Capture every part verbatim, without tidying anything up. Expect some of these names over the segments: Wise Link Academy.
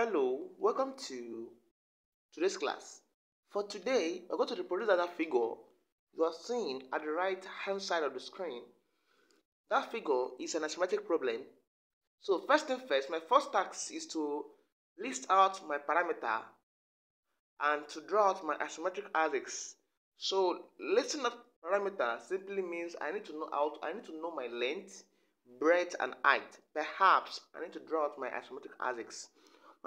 Hello, welcome to today's class. For today, we're going to reproduce that figure you are seeing at the right hand side of the screen. That figure is an arithmetic problem. So first thing first, my first task is to list out my parameter and to draw out my arithmetic axis. So listing out parameter simply means I need to know out I need to know my length, breadth, and height. Perhaps I need to draw out my arithmetic axis.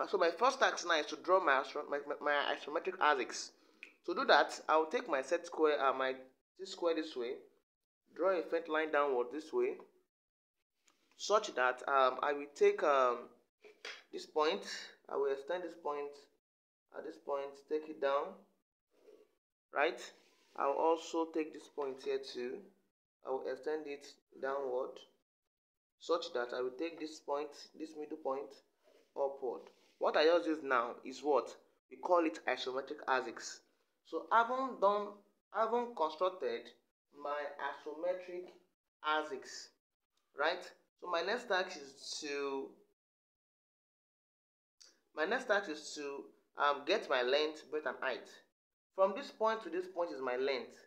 So my first task now is to draw my my, my isometric axis. To do that, I will take my set square, uh, my this square this way, draw a faint line downward this way, such that um, I will take um, this point, I will extend this point, at this point take it down, right? I will also take this point here too, I will extend it downward, such that I will take this point, this middle point, upward. What I just did now is what we call it isometric axis. So having done, having constructed my isometric axis, right? So my next task is to my next task is to um, get my length, breadth, and height. From this point to this point is my length,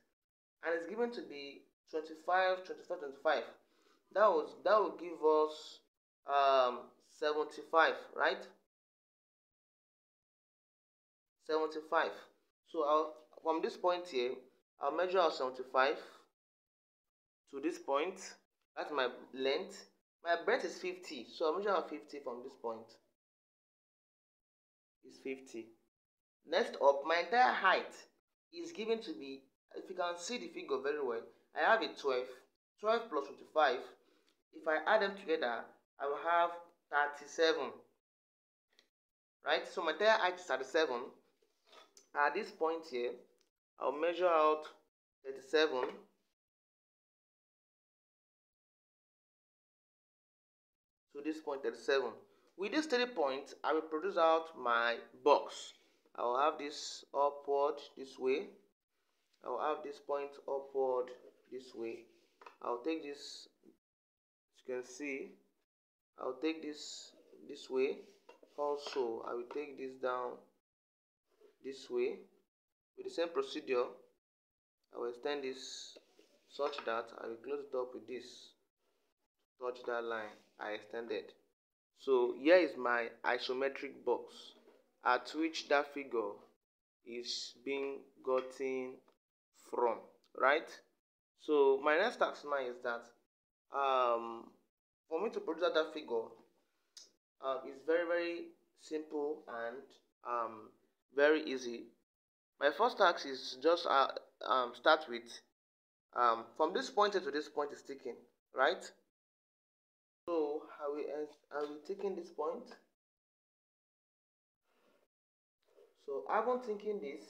and it's given to be twenty-five, twenty-five, twenty-five. That was that will give us um, seventy-five, right? seventy-five. So I'll, from this point here, I'll measure out seventy-five to this point. That's my length. My breadth is fifty. So I'll measure out fifty from this point. It's fifty. Next up, my entire height is given to be, if you can see the figure very well, I have a twelve. twelve plus twenty-five. If I add them together, I will have thirty-seven. Right, so my entire height is thirty-seven. At this point here, I'll measure out thirty-seven. To this point, thirty-seven. With these three points, I will produce out my box. I will have this upward this way. I will have this point upward this way. I'll take this, as you can see, I'll take this this way. Also, I will take this down this way. With the same procedure, I will extend this such that I will close it up with this. Touch that line I extended. So here is my isometric box at which that figure is being gotten from, right? So my next task now is that um, for me to produce that figure, Uh, it's very very simple and um, very easy. My first task is just uh, um, start with um, from this point to this point is taken, right? So are we are we taking this point? So I haven't taken this,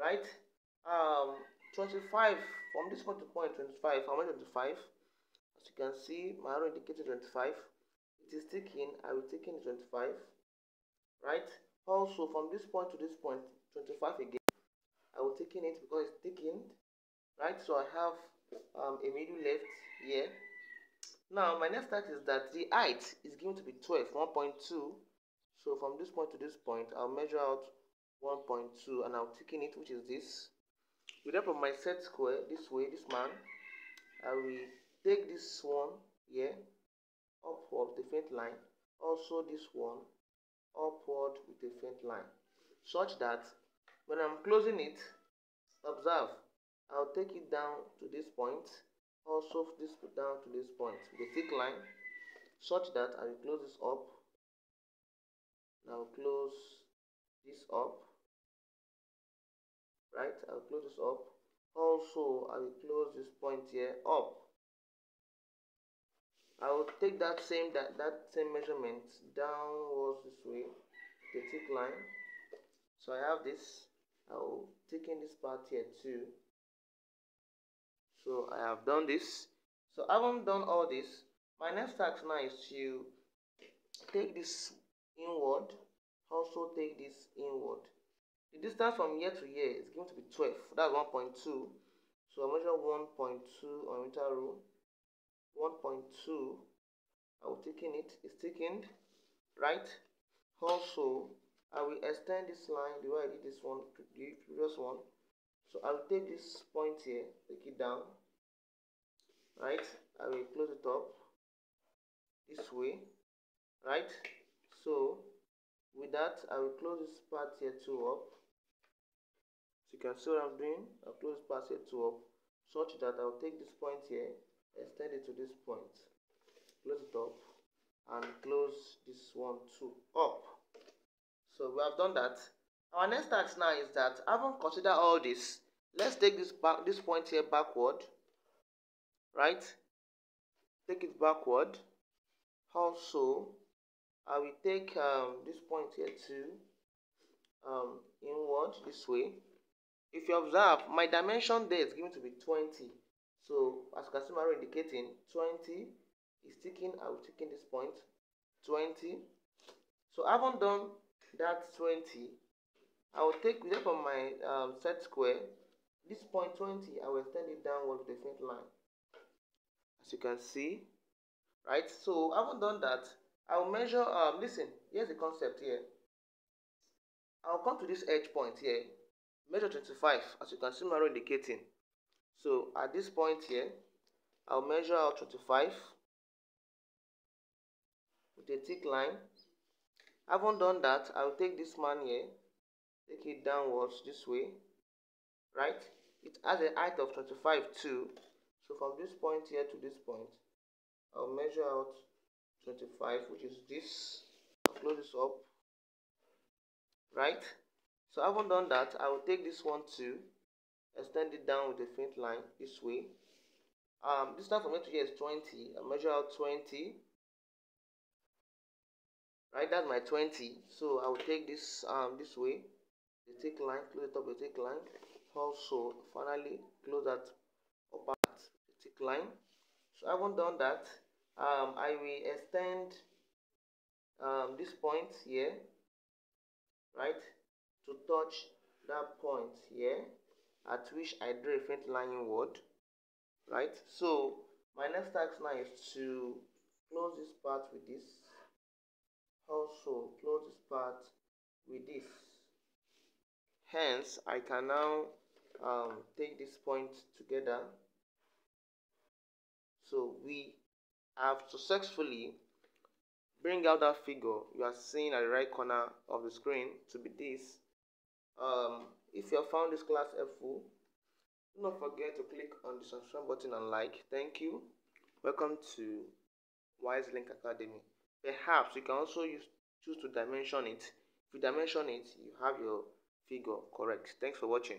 right? Um, twenty-five from this point to point twenty-five. How much twenty-five? As you can see, my arrow indicated twenty-five. It is taken, I will take in twenty-five, right? Also, from this point to this point, twenty-five again, I will take in it because it's taken, right? So I have um, a middle left here. Now, my next task is that the height is given to be twelve, one point two. So from this point to this point, I'll measure out one point two and I'll take in it, which is this. With help of my set square, this way, this man, I will take this one here. Upward with a faint line, also this one upward with a faint line, such that when I'm closing it, observe, I'll take it down to this point, also this down to this point with a thick line, such that I will close this up. Now close this up, right? I'll close this up. Also, I will close this point here up. I will take that same that, that same measurement downwards this way, the thick line. So I have this. I will take in this part here too. So I have done this. So I haven't done all this. My next task now is to take this inward, also take this inward. The distance from here to here is going to be twelve. That's one point two. So I measure one point two on meter rule. one point two, I will take in it, it's taken, right? Also, I will extend this line the way I did this one to the previous one. So I will take this point here, take it down, right? I will close it up this way, right? So with that, I will close this part here too up. So you can see what I'm doing. I'll close this part here too up, such that I'll take this point here, extend it to this point, close it up, and close this one too up. So we have done that. Our next task now is that, having considered all this, let's take this back, this point here backward, right? Take it backward. Also, I will take um, this point here to um, inward this way. If you observe, my dimension there is given to be twenty. So as you can see, I'm indicating twenty is taking. I will taking this point twenty. So I haven't done that twenty. I will take with help of my um, set square. This point twenty, I will extend it downward with a faint line, as you can see, right? So I haven't done that. I will measure. Um, listen, here's the concept here. I will come to this edge point here. Measure twenty-five, as you can see, my arrow indicating. So at this point here, I'll measure out twenty-five with a thick line. I haven't done that. I'll take this man here, take it downwards this way, right? It has a height of twenty-five too. So from this point here to this point, I'll measure out twenty-five, which is this. I'll close this up, right? So I haven't done that. I will take this one too, extend it down with a faint line this way. Um, this time from here to here is twenty. I measure out twenty. Right, that's my twenty. So I will take this um this way, the thick line, close it up with a thick line. Also, finally close that upper part, the thick line. So I haven't done that. Um, I will extend um this point here, right, to touch that point here, at which I drew a faint line inward, right? So my next task now is to close this part with this, also close this part with this. Hence, I can now um, take this point together. So we have successfully bring out that figure you are seeing at the right corner of the screen to be this. Um, if you have found this class helpful, do not forget to click on the subscribe button and like. Thank you. Welcome to Wise Link Academy. Perhaps you can also use, choose to dimension it. If you dimension it, you have your figure correct. Thanks for watching.